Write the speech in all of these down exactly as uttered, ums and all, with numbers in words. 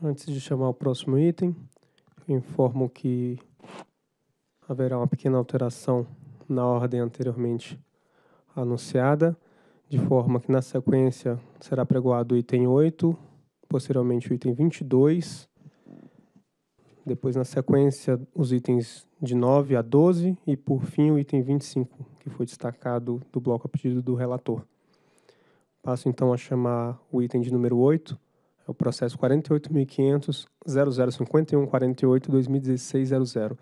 Antes de chamar o próximo item, informo que haverá uma pequena alteração na ordem anteriormente anunciada, de forma que na sequência será pregoado o item oito, posteriormente o item vinte e dois, depois na sequência os itens de nove a doze e por fim o item vinte e cinco, que foi destacado do bloco a pedido do relator. Passo então a chamar o item de número oito, é o processo quarenta e oito mil quinhentos ponto zero zero cinco um quatro oito ponto dois mil e dezesseis ponto zero zero,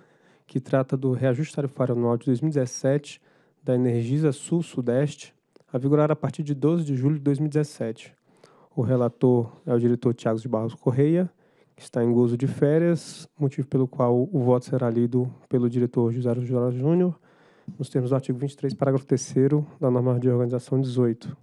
que trata do reajuste tarifário anual de dois mil e dezessete da Energisa Sul-Sudeste, a vigorar a partir de doze de julho de dois mil e dezessete. O relator é o diretor Tiago de Barros Correia, que está em gozo de férias, motivo pelo qual o voto será lido pelo diretor José Júnior, nos termos do artigo vinte e três, parágrafo terceiro da norma de organização dezoito.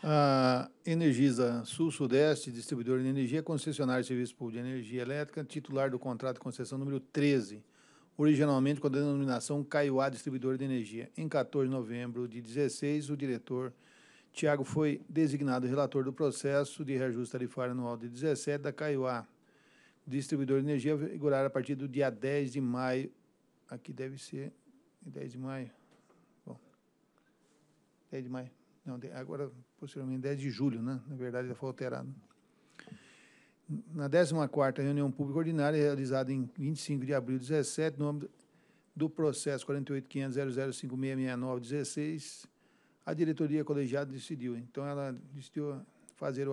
A Energisa Sul-Sudeste, distribuidora de energia, concessionária de serviço público de energia elétrica, titular do contrato de concessão número treze, originalmente com a denominação Caiuá Distribuidor de Energia. Em quatorze de novembro de dezesseis, o diretor Tiago foi designado relator do processo de reajuste tarifário anual de dezessete da Caiuá Distribuidor de Energia, vigorar a partir do dia dez de maio, aqui deve ser dez de maio, bom, dez de maio, não, agora posteriormente dez de julho, né? Na verdade já foi alterado. Na décima quarta reunião pública ordinária, realizada em vinte e cinco de abril de dezessete, no âmbito do processo quarenta e oito ponto quinhentos ponto zero zero cinco seis seis nove ponto dezesseis, a diretoria colegiada decidiu. Então, ela decidiu fazer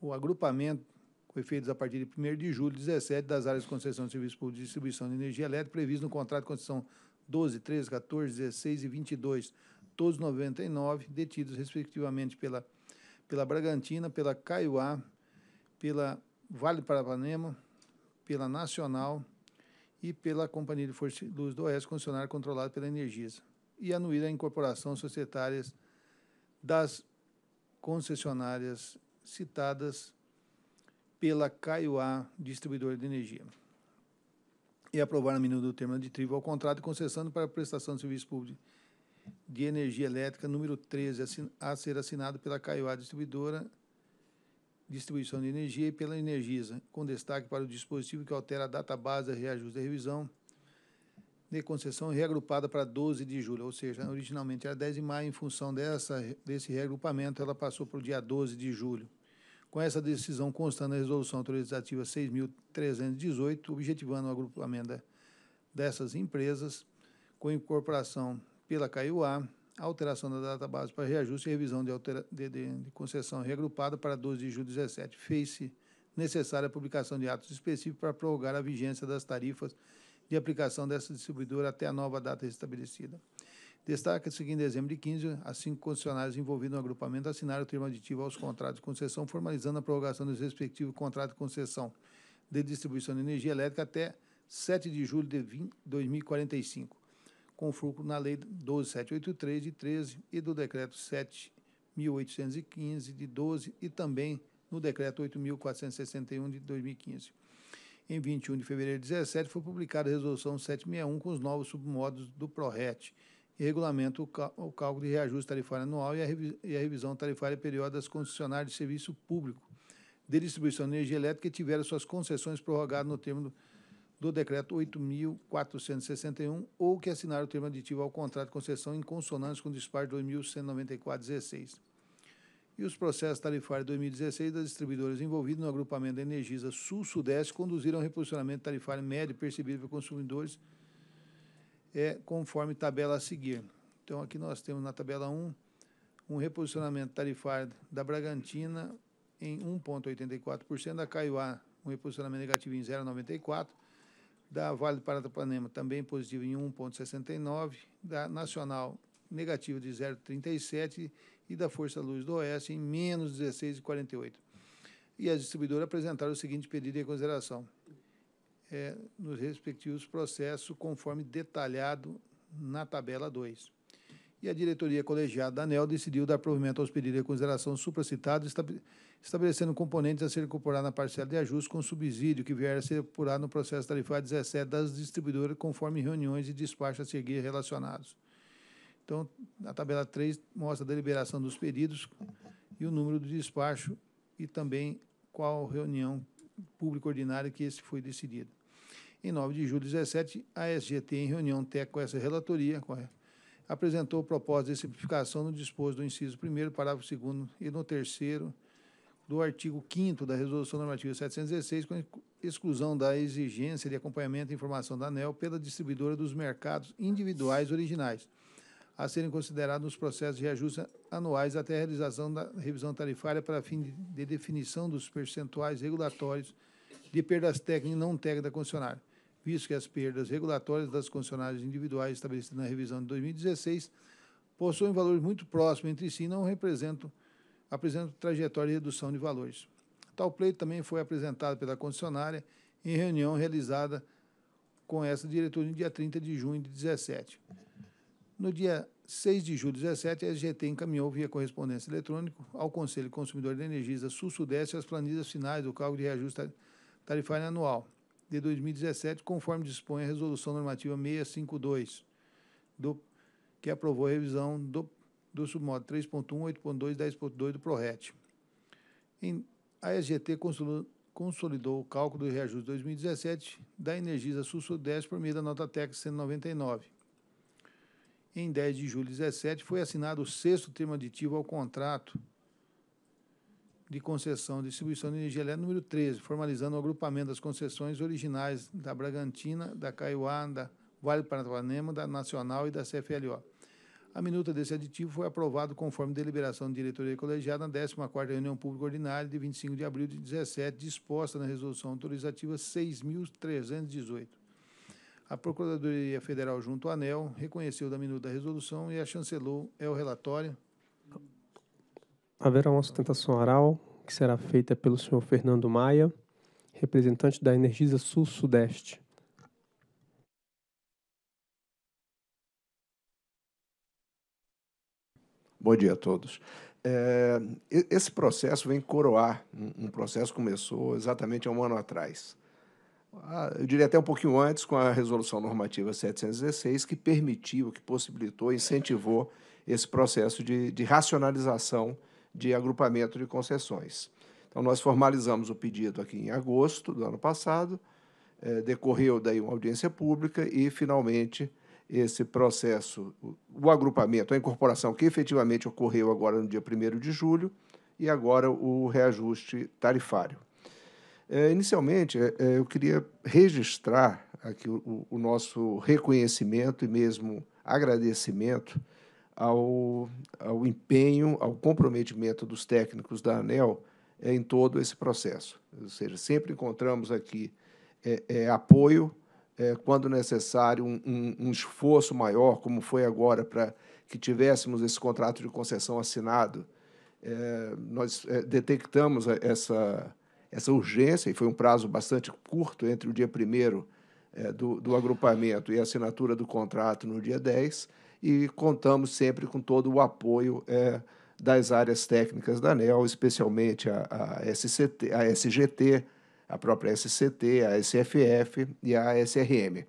o agrupamento com efeitos a partir de primeiro de julho de dezessete das áreas de concessão de serviços públicos de distribuição de energia elétrica previsto no contrato de concessão doze, treze, quatorze, dezesseis e vinte e dois, todos noventa e nove, detidos respectivamente pela, pela Bragantina, pela Caiuá, pela Vale do Paranapanema, pela Nacional e pela Companhia de Força e Luz do Oeste, concessionária controlada pela Energisa, e anuir a incorporação societárias das concessionárias citadas pela Caiuá Distribuidora de Energia, e aprovar a minuta do termo aditivo ao contrato concessando para a prestação de serviço público de energia elétrica número treze a ser assinado pela Caiuá Distribuidora Distribuição de Energia e pela Energisa, com destaque para o dispositivo que altera a data base da reajuste da revisão de concessão reagrupada para doze de julho, ou seja, originalmente era dez de maio, em função dessa, desse reagrupamento, ela passou para o dia doze de julho. Com essa decisão constando a resolução autorizativa seis mil trezentos e dezoito, objetivando o agrupamento da, dessas empresas, com incorporação pela Caiuá, a alteração da data base para reajuste e revisão de, altera, de, de, de concessão reagrupada para doze de julho de dezessete. Fez-se necessária a publicação de atos específicos para prorrogar a vigência das tarifas de aplicação dessa distribuidora até a nova data estabelecida. Destaca-se que, em dezembro de quinze, as cinco concessionárias envolvidas no agrupamento assinaram o termo aditivo aos contratos de concessão, formalizando a prorrogação dos respectivos contratos de concessão de distribuição de energia elétrica até sete de julho de dois mil e quarenta e cinco, com fulcro na Lei doze mil setecentos e oitenta e três, de treze, e do Decreto sete mil oitocentos e quinze, de doze, e também no Decreto oito mil quatrocentos e sessenta e um, de dois mil e quinze. Em vinte e um de fevereiro de dezessete, foi publicada a Resolução setecentos e sessenta e um com os novos submódulos do PRORET e regulamenta o cálculo de reajuste tarifário anual e a revisão tarifária periódica das concessionárias de serviço público de distribuição de energia elétrica que tiveram suas concessões prorrogadas no termo do, do Decreto oito mil quatrocentos e sessenta e um ou que assinaram o termo aditivo ao contrato de concessão em consonância com o despacho dois mil cento e noventa e quatro traço dezesseis. E os processos tarifários dois mil e dezesseis das distribuidoras envolvidas no agrupamento da Energisa Sul-Sudeste conduziram ao reposicionamento tarifário médio percebido pelos consumidores é, conforme tabela a seguir. Então, aqui nós temos na tabela um, um reposicionamento tarifário da Bragantina em um vírgula oitenta e quatro por cento, da Caiuá, um reposicionamento negativo em zero vírgula noventa e quatro por cento, da Vale do Paranapanema também positivo em um vírgula sessenta e nove por cento, da Nacional negativo de zero vírgula trinta e sete por cento, e da Força Luz do Oeste em menos dezesseis vírgula quarenta e oito por cento. E as distribuidoras apresentaram o seguinte pedido de reconsideração é, nos respectivos processos, conforme detalhado na tabela dois. E a diretoria colegiada da ANEEL decidiu dar provimento aos pedidos de reconsideração supracitados, estabelecendo componentes a ser incorporado na parcela de ajuste com subsídio que vier a ser apurado no processo tarifário dezessete das distribuidoras, conforme reuniões e despachos a seguir relacionados. Então, a tabela três mostra a deliberação dos pedidos e o número do despacho e também qual reunião pública ordinária que esse foi decidido. Em nove de julho de dois mil e dezessete, a S G T, em reunião técnica com essa relatoria, apresentou proposta de simplificação no disposto do inciso primeiro, parágrafo segundo e no terceiro do artigo quinto da Resolução Normativa setecentos e dezesseis, com exclusão da exigência de acompanhamento e informação da ANEEL pela distribuidora dos mercados individuais originais, a serem considerados nos processos de reajuste anuais até a realização da revisão tarifária para fim de, de definição dos percentuais regulatórios de perdas técnicas e não técnicas da concessionária, visto que as perdas regulatórias das concessionárias individuais estabelecidas na revisão de dois mil e dezesseis possuem valores muito próximos entre si e não representam apresentam trajetória de redução de valores. Tal pleito também foi apresentado pela concessionária em reunião realizada com essa diretoria no dia trinta de junho de dois mil e dezessete. No dia seis de julho de dois mil e dezessete, a S G T encaminhou via correspondência eletrônica ao Conselho Consumidor da Energisa Sul-Sudeste as planilhas finais do cálculo de reajuste tarifário anual de dois mil e dezessete, conforme dispõe a Resolução Normativa seiscentos e cinquenta e dois, do, que aprovou a revisão do do submodo três ponto um, oito ponto dois e dez ponto dois do PRORET. Em, a S G T consolidou o cálculo do reajuste dois mil e dezessete da Energisa Sul-Sudeste por meio da nota técnica cento e noventa e nove. Em dez de julho de dois mil e dezessete, foi assinado o sexto termo aditivo ao contrato de concessão de distribuição de energia elétrica número treze, formalizando o agrupamento das concessões originais da Bragantina, da Caiuá, da Vale do Paranapanema, da Nacional e da C F L O. A minuta desse aditivo foi aprovado conforme deliberação da diretoria colegiada na décima quarta reunião pública ordinária de vinte e cinco de abril de dois mil e dezessete, disposta na resolução autorizativa seis mil trezentos e dezoito. A Procuradoria Federal junto à ANEEL reconheceu da minuta da resolução e a chancelou. É o relatório. Haverá uma sustentação oral que será feita pelo senhor Fernando Maia, representante da Energisa Sul-Sudeste. Bom dia a todos. É, esse processo vem coroar um processo que começou exatamente há um ano atrás. Eu diria até um pouquinho antes, com a Resolução Normativa setecentos e dezesseis, que permitiu, que possibilitou, incentivou esse processo de, de racionalização de agrupamento de concessões. Então, nós formalizamos o pedido aqui em agosto do ano passado, é, decorreu daí uma audiência pública e, finalmente, esse processo, o agrupamento, a incorporação que efetivamente ocorreu agora no dia primeiro de julho e agora o reajuste tarifário. É, inicialmente, é, eu queria registrar aqui o, o nosso reconhecimento e mesmo agradecimento ao, ao empenho, ao comprometimento dos técnicos da ANEEL é, em todo esse processo. Ou seja, sempre encontramos aqui é, é, apoio, É, quando necessário, um, um, um esforço maior, como foi agora, para que tivéssemos esse contrato de concessão assinado. É, nós é, detectamos essa, essa urgência, e foi um prazo bastante curto, entre o dia primeiro é, do, do agrupamento e a assinatura do contrato no dia dez, e contamos sempre com todo o apoio é, das áreas técnicas da ANEEL, especialmente a, a, S C T, a S G T, a própria S C T, a S F F e a S R M.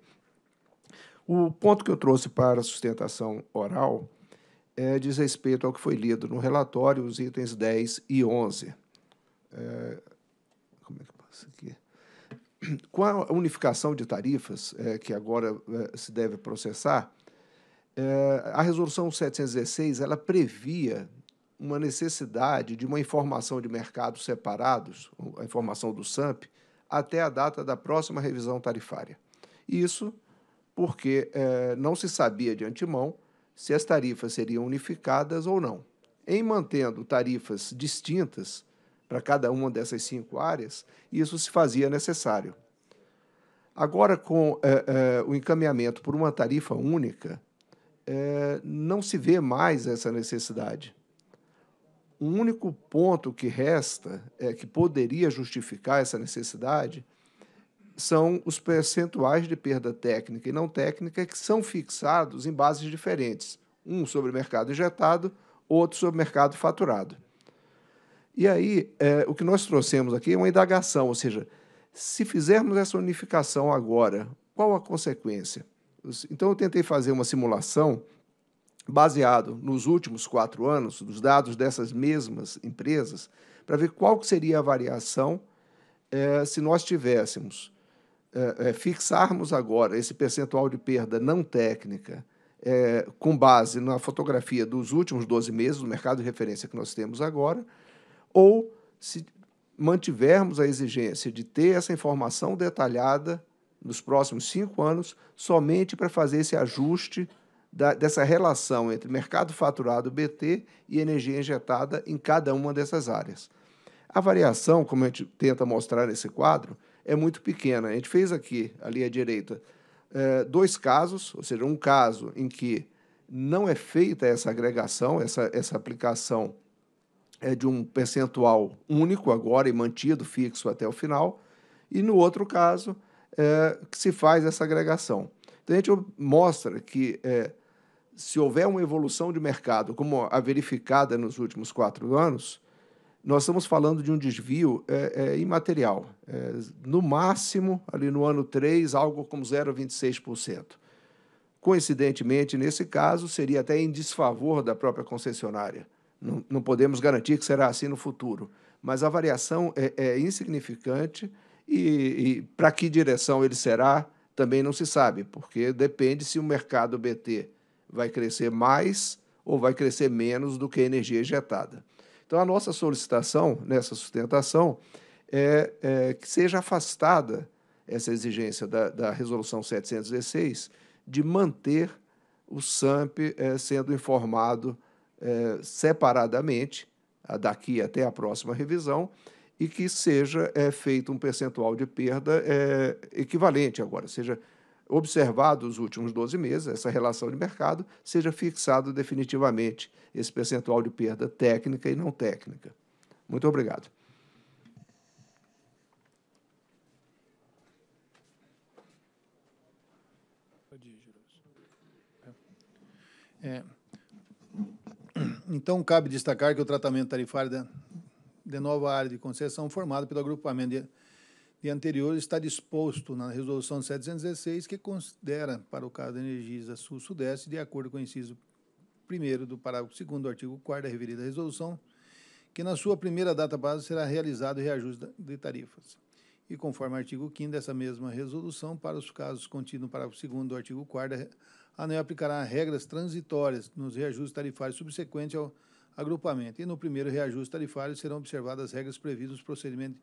O ponto que eu trouxe para a sustentação oral é, diz respeito ao que foi lido no relatório, os itens dez e onze. É, como é que passa aqui? Com a unificação de tarifas, é, que agora é, se deve processar, é, a Resolução setecentos e dezesseis ela previa uma necessidade de uma informação de mercados separados, a informação do SAMP, até a data da próxima revisão tarifária. Isso porque é, não se sabia de antemão se as tarifas seriam unificadas ou não. Em mantendo tarifas distintas para cada uma dessas cinco áreas, isso se fazia necessário. Agora, com é, é, o encaminhamento por uma tarifa única, é, não se vê mais essa necessidade. O único ponto que resta, é, que poderia justificar essa necessidade, são os percentuais de perda técnica e não técnica que são fixados em bases diferentes, um sobre mercado injetado, outro sobre mercado faturado. E aí, é, o que nós trouxemos aqui é uma indagação, ou seja, se fizermos essa unificação agora, qual a consequência? Então, eu tentei fazer uma simulação baseado nos últimos quatro anos, dos dados dessas mesmas empresas, para ver qual que seria a variação eh, se nós tivéssemos, eh, fixarmos agora esse percentual de perda não técnica eh, com base na fotografia dos últimos doze meses, do mercado de referência que nós temos agora, ou se mantivermos a exigência de ter essa informação detalhada nos próximos cinco anos, somente para fazer esse ajuste Da, dessa relação entre mercado faturado B T e energia injetada em cada uma dessas áreas. A variação, como a gente tenta mostrar nesse quadro, é muito pequena. A gente fez aqui, ali à direita, eh, dois casos, ou seja, um caso em que não é feita essa agregação, essa, essa aplicação é de um percentual único agora e mantido fixo até o final, e no outro caso eh, que se faz essa agregação. Então, a gente mostra que eh, se houver uma evolução de mercado, como a verificada nos últimos quatro anos, nós estamos falando de um desvio é, é, imaterial. É, no máximo, ali no ano três, algo como zero vírgula vinte e seis por cento. Coincidentemente, nesse caso, seria até em desfavor da própria concessionária. Não, não podemos garantir que será assim no futuro, mas a variação é, é insignificante e, e para que direção ele será também não se sabe, porque depende se o mercado B T vai crescer mais ou vai crescer menos do que a energia injetada. Então, a nossa solicitação nessa sustentação é, é que seja afastada essa exigência da, da Resolução setecentos e dezesseis de manter o SAMP é, sendo informado é, separadamente, daqui até a próxima revisão, e que seja é, feito um percentual de perda é, equivalente agora, seja observado os últimos doze meses, essa relação de mercado, seja fixado definitivamente esse percentual de perda técnica e não técnica. Muito obrigado. É. Então, cabe destacar que o tratamento tarifário da, da nova área de concessão formada pelo agrupamento de de anterior está disposto na Resolução setecentos e dezesseis, que considera, para o caso da Energisa Sul-Sudeste, de acordo com o inciso primeiro do parágrafo segundo do artigo quarto da referida resolução, que na sua primeira data base será realizado o reajuste de tarifas. E conforme o artigo quinto dessa mesma resolução, para os casos contidos no parágrafo segundo do artigo quarto, a ANEEL aplicará regras transitórias nos reajustes tarifários subsequentes ao agrupamento. E no primeiro reajuste tarifário serão observadas as regras previstas nos procedimentos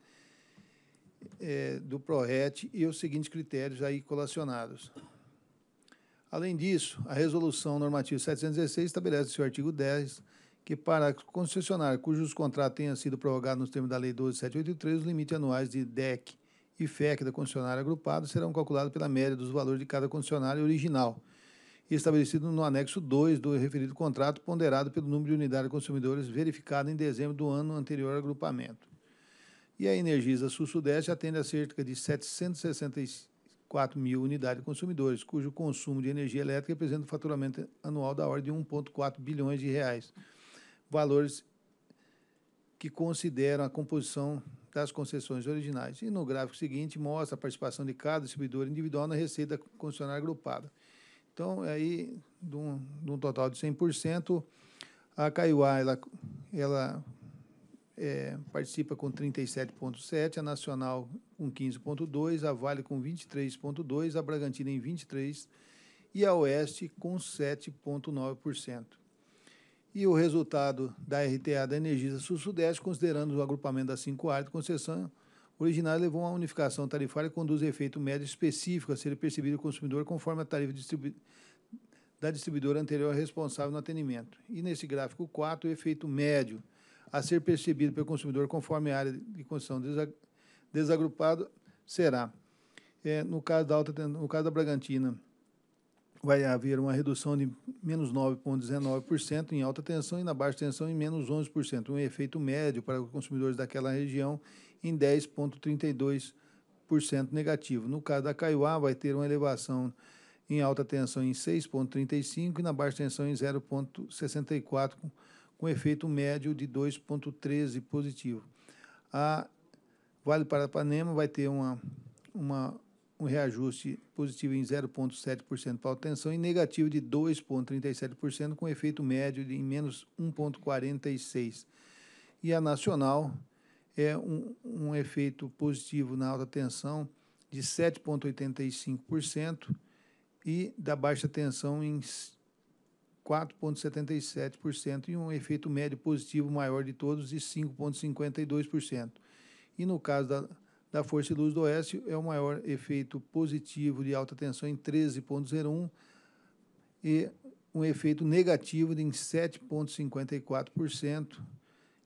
É, do PRORET e os seguintes critérios aí colacionados. Além disso, a Resolução Normativa setecentos e dezesseis estabelece, em seu artigo dez, que para concessionário cujos contratos tenham sido prorrogados nos termos da Lei doze mil setecentos e oitenta e três, os limites anuais de D E C e F E C da concessionária agrupada serão calculados pela média dos valores de cada concessionária original, estabelecido no anexo dois do referido contrato, ponderado pelo número de unidades de consumidores verificado em dezembro do ano anterior ao agrupamento. E a Energisa Sul-Sudeste atende a cerca de setecentos e sessenta e quatro mil unidades de consumidores, cujo consumo de energia elétrica representa um faturamento anual da ordem de um vírgula quatro bilhões de reais, valores que consideram a composição das concessões originais. E no gráfico seguinte mostra a participação de cada distribuidor individual na receita concessionária agrupada. Então, aí, de um, de um total de cem por cento, a Caiuá, ela... ela É, participa com trinta e sete vírgula sete por cento, a Nacional com quinze vírgula dois por cento, a Vale com vinte e três vírgula dois por cento, a Bragantina em vinte e três por cento e a Oeste com sete vírgula nove por cento. E o resultado da R T A da Energisa Sul-Sudeste, considerando o agrupamento das cinco áreas de concessão original, levou a unificação tarifária e conduz a efeito médio específico a ser percebido o consumidor conforme a tarifa distribu da distribuidora anterior responsável no atendimento. E nesse gráfico quatro, o efeito médio a ser percebido pelo consumidor conforme a área de concessão desagrupado será. É, no caso da alta, no caso da Bragantina, vai haver uma redução de menos nove vírgula dezenove por cento em alta tensão e na baixa tensão em menos onze por cento, um efeito médio para os consumidores daquela região em dez vírgula trinta e dois por cento negativo. No caso da Caiuá, vai ter uma elevação em alta tensão em seis vírgula trinta e cinco por cento e na baixa tensão em zero vírgula sessenta e quatro por cento, com efeito médio de dois vírgula treze positivo. A Vale do Paranapanema vai ter uma, uma um reajuste positivo em zero vírgula sete por cento para a obtenção e negativo de dois vírgula trinta e sete por cento, com efeito médio de menos um vírgula quarenta e seis por cento. E a Nacional é um, um efeito positivo na alta tensão de sete vírgula oitenta e cinco por cento e da baixa tensão em quatro vírgula setenta e sete por cento e um efeito médio positivo maior de todos de cinco vírgula cinquenta e dois por cento. E no caso da, da Força e Luz do Oeste, é o maior efeito positivo de alta tensão em treze vírgula zero um por cento e um efeito negativo de em sete vírgula cinquenta e quatro por cento,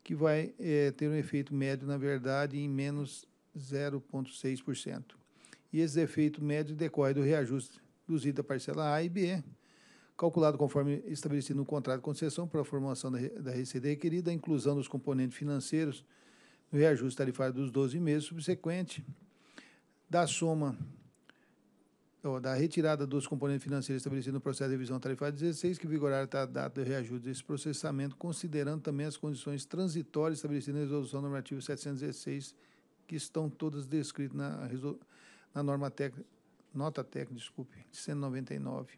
que vai é, ter um efeito médio, na verdade, em menos zero vírgula seis por cento. E esse efeito médio decorre do reajuste dos itens da parcela A e B, calculado conforme estabelecido no contrato de concessão para a formação da, da R C D requerida, a inclusão dos componentes financeiros no reajuste tarifário dos doze meses subsequentes, da soma ó, da retirada dos componentes financeiros estabelecidos no processo de revisão tarifária dezesseis, que vigorará até a data do reajuste desse processamento, considerando também as condições transitórias estabelecidas na Resolução Normativa setecentos e dezesseis, que estão todas descritas na, na norma técnica, nota técnica, desculpe, de cento e noventa e nove.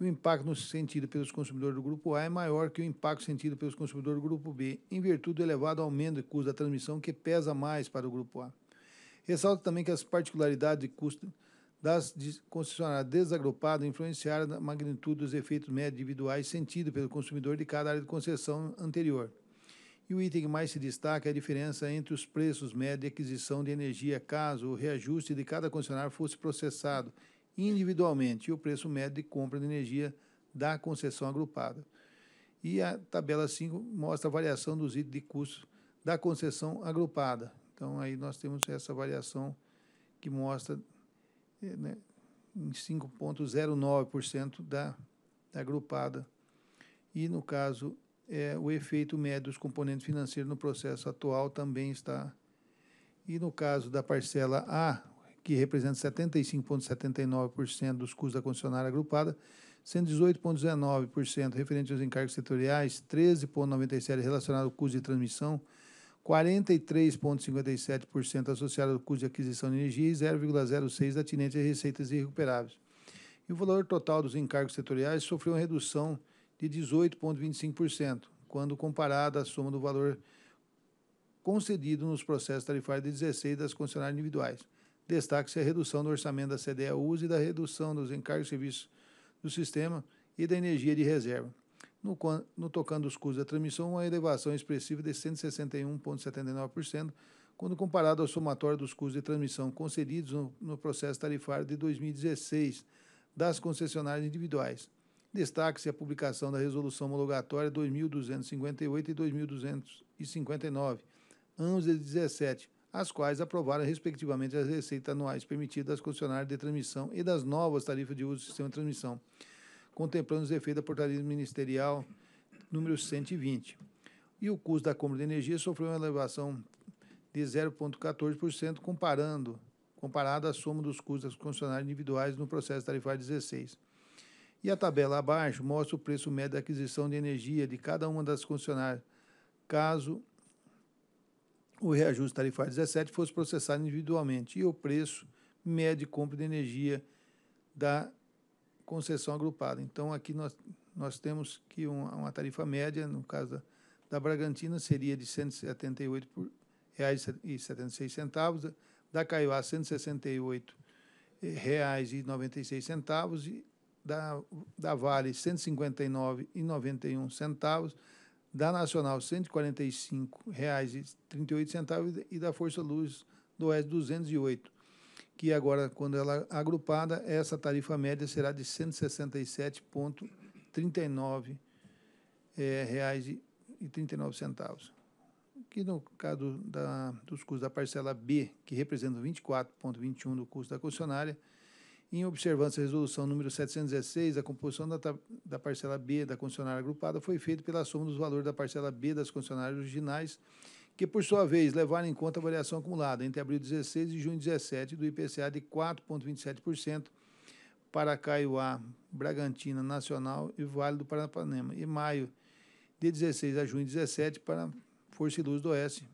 O impacto no sentido pelos consumidores do grupo A é maior que o impacto sentido pelos consumidores do grupo B, em virtude do elevado aumento de custo da transmissão que pesa mais para o grupo A. Ressalto também que as particularidades de custo das concessionárias desagrupadas influenciaram a magnitude dos efeitos médios individuais sentido pelo consumidor de cada área de concessão anterior. E o item que mais se destaca é a diferença entre os preços médios de aquisição de energia, caso o reajuste de cada concessionário fosse processado individualmente, e o preço médio de compra de energia da concessão agrupada. E a tabela cinco mostra a variação dos itens de custo da concessão agrupada. Então, aí nós temos essa variação que mostra, né, em cinco vírgula zero nove por cento da, da agrupada. E, no caso, é, o efeito médio dos componentes financeiros no processo atual também está. E, no caso da parcela A, que representa setenta e cinco vírgula setenta e nove por cento dos custos da concessionária agrupada, cento e dezoito vírgula dezenove por cento referente aos encargos setoriais, treze vírgula noventa e sete por cento relacionado ao custo de transmissão, quarenta e três vírgula cinquenta e sete por cento associado ao custo de aquisição de energia e zero vírgula zero seis por cento atinente a receitas irrecuperáveis. E o valor total dos encargos setoriais sofreu uma redução de dezoito vírgula vinte e cinco por cento, quando comparada à soma do valor concedido nos processos tarifários de dezesseis das concessionárias individuais. Destaque-se a redução do orçamento da C D E U S e da redução dos encargos de serviços do sistema e da energia de reserva. No, no tocando aos custos da transmissão, uma elevação expressiva de cento e sessenta e um vírgula setenta e nove por cento, quando comparado ao somatório dos custos de transmissão concedidos no, no processo tarifário de dois mil e dezesseis das concessionárias individuais. Destaque-se a publicação da Resolução Homologatória dois mil duzentos e cinquenta e oito e dois mil duzentos e cinquenta e nove, ambos de dezessete, as quais aprovaram, respectivamente, as receitas anuais permitidas às concessionárias de transmissão e das novas tarifas de uso do sistema de transmissão, contemplando os efeitos da portaria ministerial número cento e vinte. E o custo da compra de energia sofreu uma elevação de zero vírgula quatorze por cento, comparando, comparado à soma dos custos das concessionárias individuais no processo tarifário dezesseis. E a tabela abaixo mostra o preço médio da aquisição de energia de cada uma das concessionárias, caso o reajuste tarifário dezessete fosse processado individualmente, e o preço médio de compra de energia da concessão agrupada. Então, aqui nós, nós temos que uma, uma tarifa média, no caso da, da Bragantina, seria de cento e setenta e oito reais e setenta e seis centavos, da Caiuá, cento e sessenta e oito reais e noventa e seis centavos, e da, da Vale, cento e cinquenta e nove reais e noventa e um centavos, da Nacional, cento e quarenta e cinco reais e trinta e oito centavos, e da Força Luz do Oeste, duzentos e oito, que agora, quando ela é agrupada, essa tarifa média será de cento e sessenta e sete reais e trinta e nove centavos, que no caso da, dos custos da parcela B, que representa vinte e quatro vírgula vinte e um por cento do custo da concessionária. Em observância à resolução número setecentos e dezesseis, a composição da, da parcela B da concessionária agrupada foi feita pela soma dos valores da parcela B das concessionárias originais, que, por sua vez, levaram em conta a variação acumulada entre abril dezesseis e junho dezessete do I P C A de quatro vírgula vinte e sete por cento para Caiuá, Bragantina, Nacional e Vale do Paranapanema, e maio de dezesseis a junho dezessete para Força e Luz do Oeste,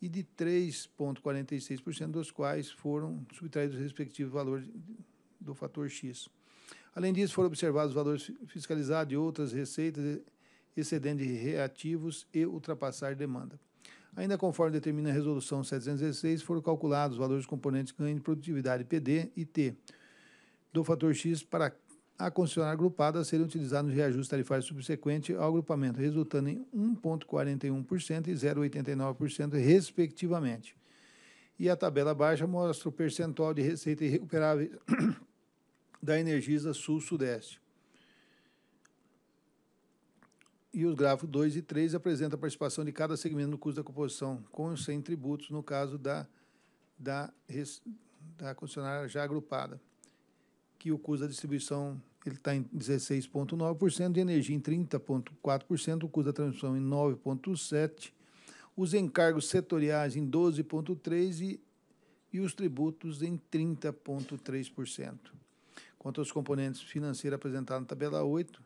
e de três vírgula quarenta e seis por cento, dos quais foram subtraídos o respectivo valor do fator X. Além disso, foram observados os valores fiscalizados de outras receitas excedentes de reativos e ultrapassar demanda. Ainda conforme determina a resolução setecentos e dezesseis, foram calculados os valores dos componentes ganho de produtividade P D e T do fator X para a concessionária agrupada a serem utilizados no reajuste tarifário subsequente ao agrupamento, resultando em um vírgula quarenta e um por cento e zero vírgula oitenta e nove por cento, respectivamente. E a tabela baixa mostra o percentual de receita irrecuperável da Energisa Sul-Sudeste. E os gráficos dois e três apresentam a participação de cada segmento no custo da composição, com e sem tributos, no caso da, da, da concessionária já agrupada, que o custo da distribuição está em dezesseis vírgula nove por cento, de energia em trinta vírgula quatro por cento, o custo da transmissão em nove vírgula sete por cento, os encargos setoriais em doze vírgula três por cento e, e os tributos em trinta vírgula três por cento. Quanto aos componentes financeiros apresentados na tabela oito,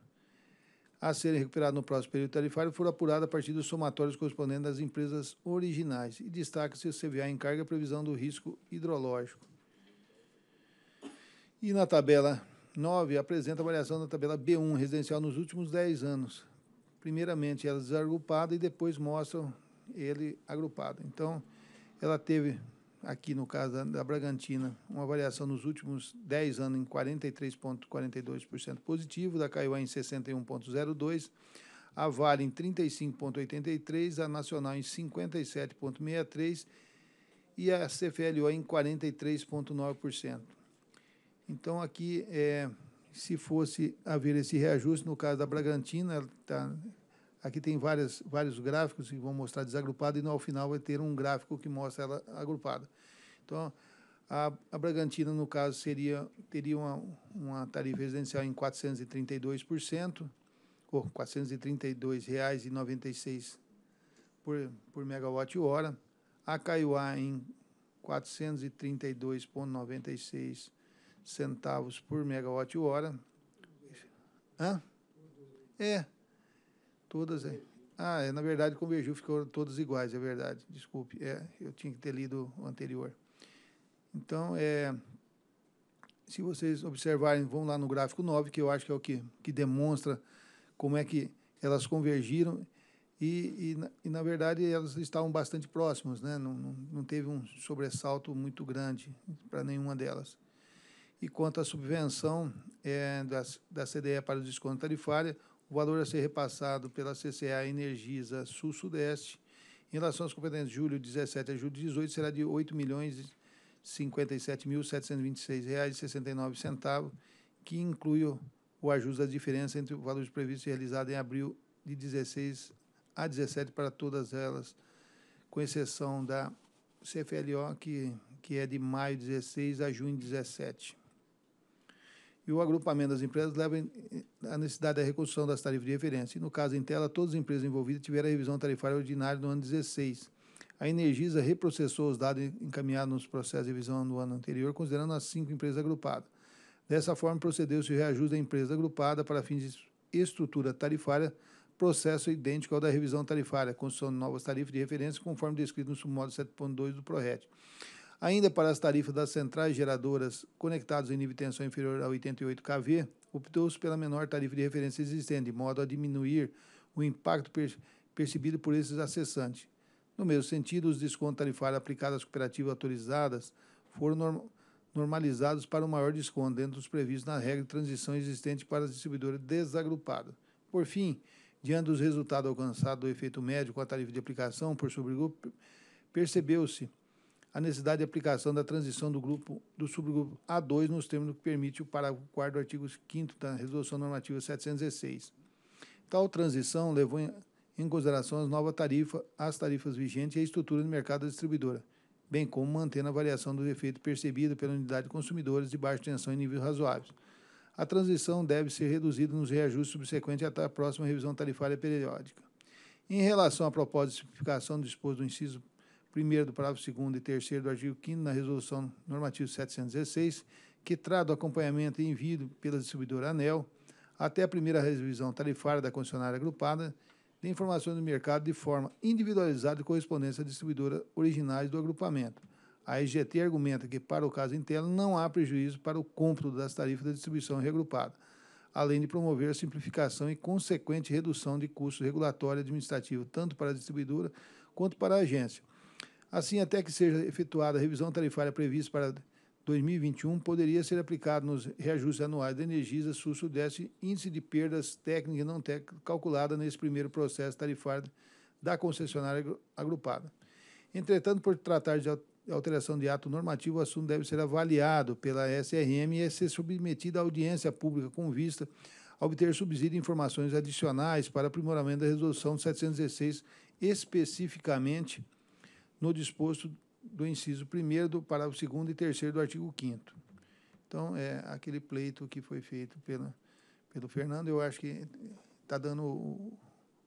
a serem recuperados no próximo período tarifário, foram apurados a partir dos somatórios correspondentes às empresas originais, e destaca-se o C V A em carga e previsão do risco hidrológico. E na tabela nove, apresenta a variação da tabela B um, residencial, nos últimos dez anos. Primeiramente, ela desagrupada e depois mostram ele agrupado. Então, ela teve, aqui no caso da, da Bragantina, uma variação nos últimos dez anos em quarenta e três vírgula quarenta e dois por cento positivo, da Caiuá em sessenta e um vírgula zero dois por cento, a Vale em trinta e cinco vírgula oitenta e três por cento, a Nacional em cinquenta e sete vírgula sessenta e três por cento e a C F L O em quarenta e três vírgula nove por cento. Então, aqui, é, se fosse haver esse reajuste, no caso da Bragantina, tá, aqui tem várias, vários gráficos que vão mostrar desagrupada e, no final, vai ter um gráfico que mostra ela agrupada. Então, a, a Bragantina, no caso, seria, teria uma, uma tarifa residencial em quatrocentos e trinta e dois por cento, ou quatrocentos e trinta e dois reais e noventa e seis centavos por, por megawatt-hora, a Caiuá em quatrocentos e trinta e dois reais e noventa e seis centavos centavos por megawatt-hora. Hã? É. Todas. É. Ah, é, na verdade, convergiu, ficou todas iguais, é verdade. Desculpe, é, eu tinha que ter lido o anterior. Então, é, se vocês observarem, vão lá no gráfico nove, que eu acho que é o que, que demonstra como é que elas convergiram, e, e, e na verdade, elas estavam bastante próximas, né? Não, não, não teve um sobressalto muito grande para nenhuma delas. E quanto à subvenção é, da, da C D E para o desconto tarifário, o valor a ser repassado pela C C A Energisa Sul-Sudeste, em relação às competências de julho dezessete a julho dezoito, será de oito milhões e cinquenta e sete mil setecentos e vinte e seis reais e sessenta e nove centavos, que inclui o, o ajuste da diferença entre o valor previsto e realizado em abril de dezesseis a dezessete para todas elas, com exceção da C F L O, que, que é de maio dezesseis a junho dezessete. E o agrupamento das empresas leva à necessidade da reconstrução das tarifas de referência. E, no caso em tela, todas as empresas envolvidas tiveram a revisão tarifária ordinária no ano dezesseis. A Energisa reprocessou os dados encaminhados nos processos de revisão do ano anterior, considerando as cinco empresas agrupadas. Dessa forma, procedeu-se o reajuste da empresa agrupada para fins de estrutura tarifária, processo idêntico ao da revisão tarifária, construção de novas tarifas de referência, conforme descrito no submódulo sete ponto dois do PRORET. Ainda para as tarifas das centrais geradoras conectadas em nível de tensão inferior a oitenta e oito quilovolts, optou-se pela menor tarifa de referência existente, de modo a diminuir o impacto per percebido por esses acessantes. No mesmo sentido, os descontos tarifários aplicados às cooperativas autorizadas foram norm normalizados para um maior desconto, dentro dos previstos na regra de transição existente para as distribuidoras desagrupadas. Por fim, diante dos resultados alcançados do efeito médio com a tarifa de aplicação por subgrupo, percebeu-se a necessidade de aplicação da transição do, grupo, do subgrupo A dois nos termos que permite o parágrafo quarto do artigo quinto da Resolução Normativa setecentos e dezesseis. Tal transição levou em, em consideração as novas tarifas, as tarifas vigentes e a estrutura do mercado da distribuidora, bem como mantendo a variação do efeito percebido pela unidade de consumidores de baixa tensão em níveis razoáveis. A transição deve ser reduzida nos reajustes subsequentes até a próxima revisão tarifária periódica. Em relação à proposta de simplificação do disposto do inciso primeiro do parágrafo segundo e terceiro do artigo quinto na Resolução Normativa setecentos e dezesseis, que trata o acompanhamento e envio pela distribuidora ANEEL até a primeira revisão tarifária da concessionária agrupada, de informações do mercado de forma individualizada e correspondência à distribuidora originais do agrupamento. A S G T argumenta que, para o caso interno, não há prejuízo para o cômputo das tarifas da distribuição reagrupada, além de promover a simplificação e consequente redução de custos regulatório e administrativo, tanto para a distribuidora quanto para a agência. Assim, até que seja efetuada a revisão tarifária prevista para dois mil e vinte e um, poderia ser aplicado nos reajustes anuais da Energisa Sul-Sudeste índice de perdas técnicas e não técnicas calculada nesse primeiro processo tarifário da concessionária agrupada. Entretanto, por tratar de alteração de ato normativo, o assunto deve ser avaliado pela S R M e ser submetido à audiência pública com vista a obter subsídio e informações adicionais para aprimoramento da resolução setecentos e dezesseis, especificamente no disposto do inciso primeiro, do parágrafo segundo e terceiro do artigo quinto. Então, é aquele pleito que foi feito pela, pelo Fernando, eu acho que tá dando, o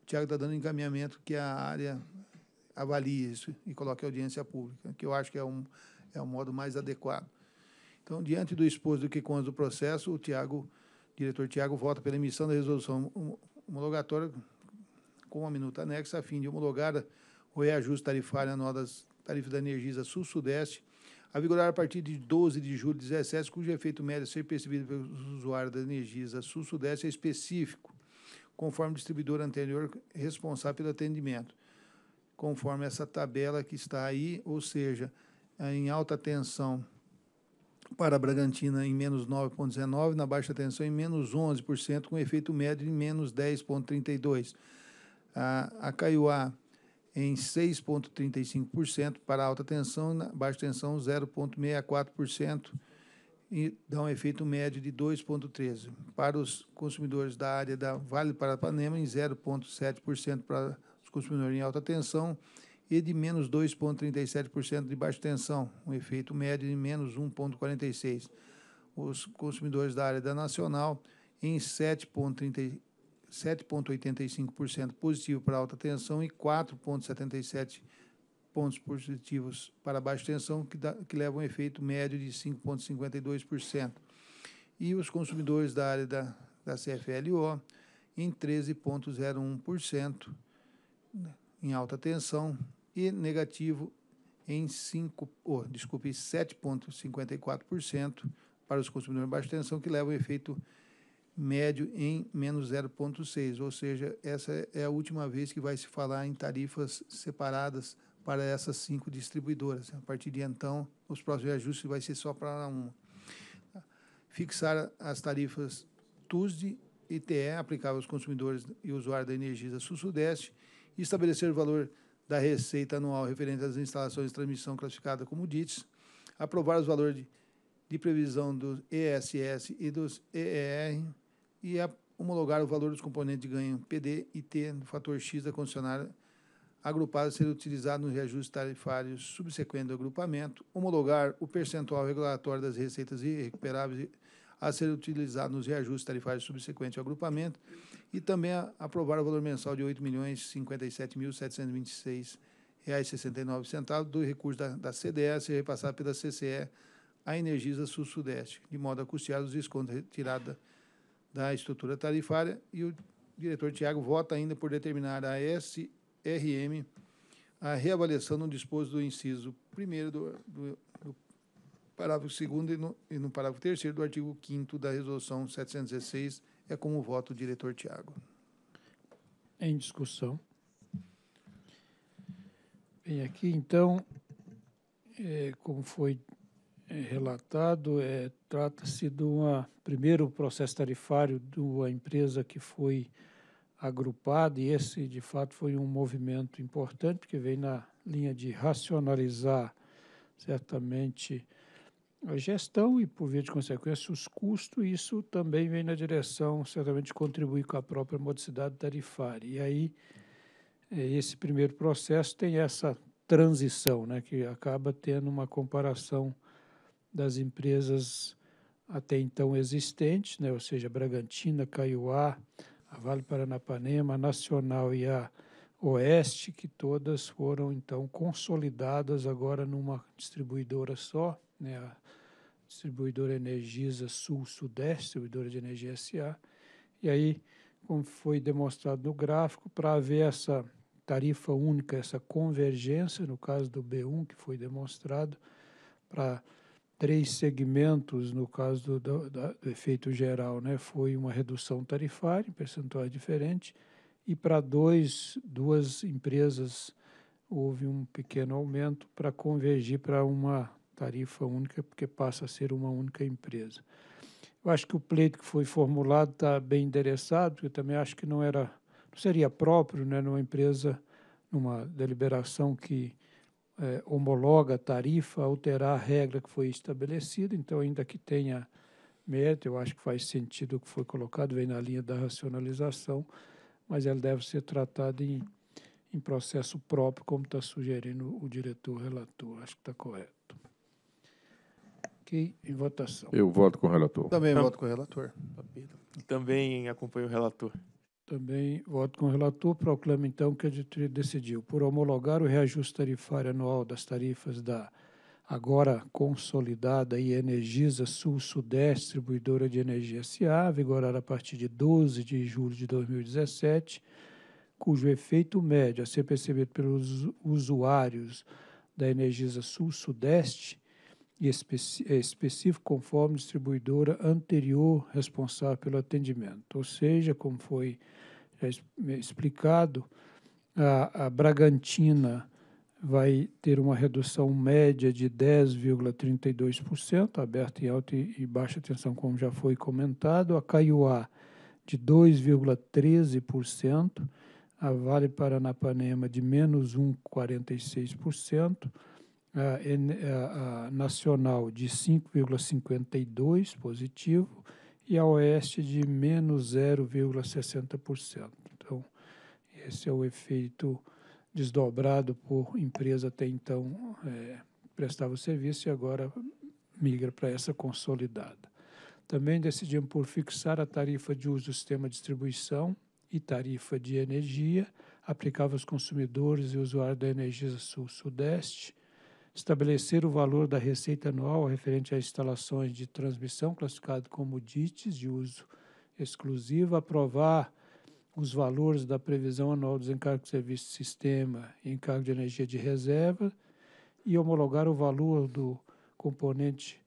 Tiago está dando encaminhamento que a área avalie isso e coloque a audiência pública, que eu acho que é um, é um modo mais adequado. Então, diante do exposto do que consta do processo, o Tiago, o diretor Tiago vota pela emissão da resolução homologatória com uma minuta anexa a fim de homologar o reajuste tarifário anual das tarifas da Energisa Sul-Sudeste, a vigorar a partir de doze de julho de dois mil e dezessete, cujo efeito médio a ser percebido pelos usuários da Energisa Sul-Sudeste é específico, conforme o distribuidor anterior responsável pelo atendimento, conforme essa tabela que está aí, ou seja, em alta tensão para Bragantina em menos nove vírgula dezenove por cento, na baixa tensão em menos onze por cento, com efeito médio em menos dez vírgula trinta e dois por cento. A, a Caiuá em seis vírgula trinta e cinco por cento para a alta tensão, na baixa tensão zero vírgula sessenta e quatro por cento e dá um efeito médio de dois vírgula treze por cento. Para os consumidores da área da Vale do Paranapanema, em zero vírgula sete por cento para os consumidores em alta tensão e de menos dois vírgula trinta e sete por cento de baixa tensão, um efeito médio de menos um vírgula quarenta e seis por cento. Os consumidores da área da Nacional em sete vírgula trinta e sete vírgula oitenta e cinco por cento positivo para alta tensão e quatro vírgula setenta e sete pontos positivos para baixa tensão, que, dá, que leva um efeito médio de cinco vírgula cinquenta e dois por cento. E os consumidores da área da, da C F L O em treze vírgula zero um por cento em alta tensão e negativo em cinco, oh, desculpe, sete vírgula cinquenta e quatro por cento para os consumidores de baixa tensão, que leva um efeito médio em menos zero vírgula seis, ou seja, essa é a última vez que vai se falar em tarifas separadas para essas cinco distribuidoras. A partir de então, os próximos ajustes vai ser só para uma. Fixar as tarifas T U S D e T E aplicáveis aos consumidores e usuários da Energisa Sul-Sudeste, e estabelecer o valor da receita anual referente às instalações de transmissão classificada como D I T S, aprovar os valores de, de previsão dos E S S e dos E E R, e a homologar o valor dos componentes de ganho P D e T do fator X da concessionária agrupada a ser utilizado nos reajustes tarifários subsequentes do agrupamento, homologar o percentual regulatório das receitas irrecuperáveis a ser utilizado nos reajustes tarifários subsequentes ao agrupamento e também a, aprovar o valor mensal de oito milhões cinquenta e sete mil setecentos e vinte e seis reais e sessenta e nove centavos do recurso da, da C D E a ser repassado pela C C E à Energisa Sul-Sudeste, de modo a custear os descontos retirados da da estrutura tarifária, e o diretor Tiago vota ainda por determinar a S R M a reavaliação no disposto do inciso primeiro do, do, do parágrafo segundo e no, e no parágrafo terceiro do artigo quinto da resolução setecentos e dezesseis. É como vota o diretor Tiago. Em discussão. Bem, aqui então, é, como foi relatado, é, trata-se de um primeiro processo tarifário de uma empresa que foi agrupada, e esse, de fato, foi um movimento importante, porque veio na linha de racionalizar, certamente, a gestão e, por via de consequência, os custos, e isso também vem na direção, certamente, de contribuir com a própria modicidade tarifária. E aí, é, esse primeiro processo tem essa transição, né, que acaba tendo uma comparação das empresas até então existentes, né, ou seja, Bragantina, Caiuá, a Vale Paranapanema, a Nacional e a Oeste, que todas foram, então, consolidadas agora numa distribuidora só, né, a distribuidora Energisa Sul-Sudeste, distribuidora de energia S A, e aí como foi demonstrado no gráfico, para haver essa tarifa única, essa convergência, no caso do B um, que foi demonstrado, para três segmentos, no caso do, do, do efeito geral, né, foi uma redução tarifária em percentuais diferentes, e para dois, duas empresas houve um pequeno aumento para convergir para uma tarifa única, porque passa a ser uma única empresa. Eu acho que o pleito que foi formulado está bem endereçado, porque eu também acho que não era, não seria próprio, né, numa empresa, numa deliberação que é, homologa a tarifa, alterar a regra que foi estabelecida. Então, ainda que tenha mérito, eu acho que faz sentido o que foi colocado, vem na linha da racionalização, mas ela deve ser tratada em, em processo próprio, como está sugerindo o diretor relator. Acho que está correto. Ok, em votação. Eu voto com o relator. Também voto com o relator. Também acompanho o relator. Também voto com o relator. Proclamo, então, que a diretoria decidiu por homologar o reajuste tarifário anual das tarifas da agora consolidada e Energisa Sul-Sudeste Distribuidora de Energia S A, vigorar a partir de doze de julho de dois mil e dezessete, cujo efeito médio a ser percebido pelos usuários da Energisa Sul-Sudeste e específico conforme distribuidora anterior responsável pelo atendimento. Ou seja, como foi já explicado, a, a Bragantina vai ter uma redução média de dez vírgula trinta e dois por cento, aberta em alta e, e baixa tensão, como já foi comentado, a Caiuá de dois vírgula treze por cento, a Vale do Paranapanema de menos um vírgula quarenta e seis por cento, A, a, a Nacional de cinco vírgula cinquenta e dois por cento positivo e a Oeste de menos zero vírgula sessenta por cento. Então, esse é o efeito desdobrado por empresa até então é, prestava o serviço e agora migra para essa consolidada. Também decidimos por fixar a tarifa de uso do sistema de distribuição e tarifa de energia aplicável aos consumidores e usuários da Energisa Sul-Sudeste, estabelecer o valor da receita anual referente a instalações de transmissão classificado como D I T S, de uso exclusivo, aprovar os valores da previsão anual dos encargos de serviço de sistema e encargo de energia de reserva e homologar o valor do componente,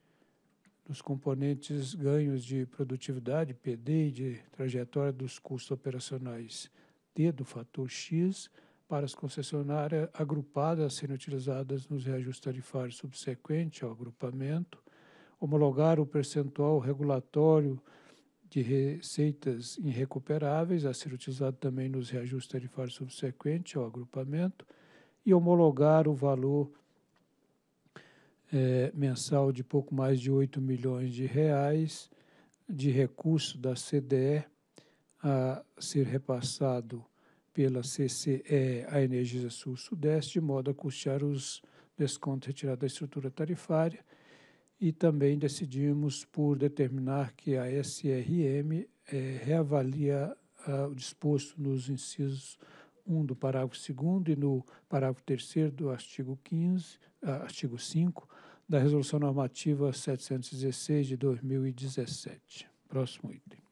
dos componentes ganhos de produtividade, P D, e de trajetória dos custos operacionais T, do fator X, para as concessionárias agrupadas a serem utilizadas nos reajustes tarifários subsequentes ao agrupamento, homologar o percentual regulatório de receitas irrecuperáveis a ser utilizado também nos reajustes tarifários subsequentes ao agrupamento e homologar o valor é, mensal de pouco mais de oito milhões de reais de recurso da C D E a ser repassado pela C C E, a Energisa Sul-Sudeste, de modo a custear os descontos retirados da estrutura tarifária. E também decidimos por determinar que a S R M eh, reavalia ah, o disposto nos incisos um do parágrafo segundo e no parágrafo terceiro do artigo quinze, ah, artigo cinco da Resolução Normativa setecentos e dezesseis de dois mil e dezessete. Próximo item.